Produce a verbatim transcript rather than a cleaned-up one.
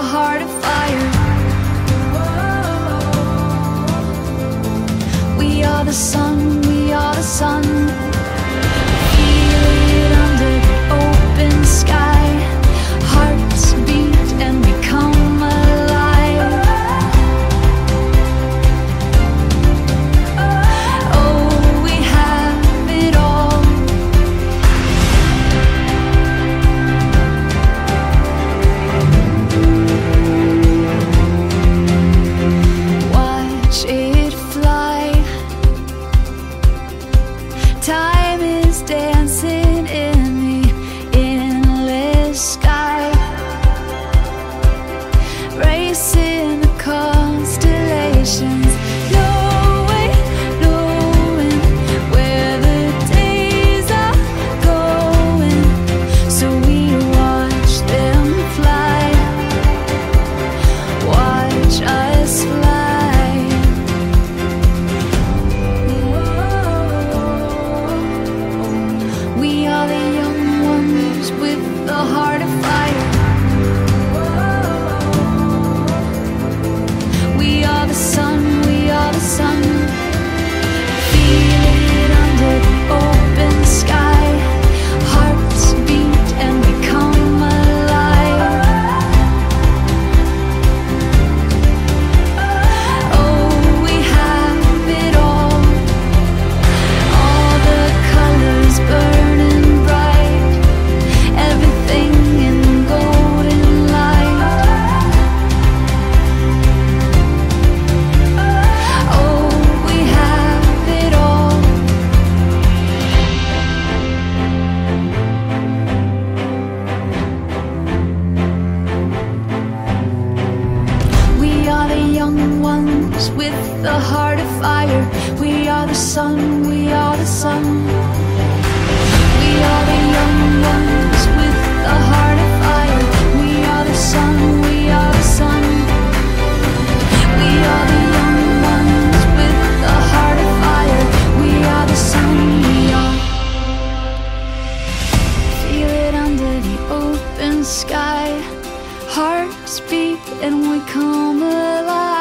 a heart of fire. We are the sun, we are the sun. Feel it under the open sky. Hearts beat and we come alive. Oh, we have it all. Watch it fly. Time is dancing in the endless sky, racing the constellations. With the heart of fire, we are the sun, we are the sun. We are the young ones with the heart of fire. We are the sun, we are the sun. We are the young ones with the heart of fire. We are the sun, we are. Feel it under the open sky. Hearts beat and we come alive.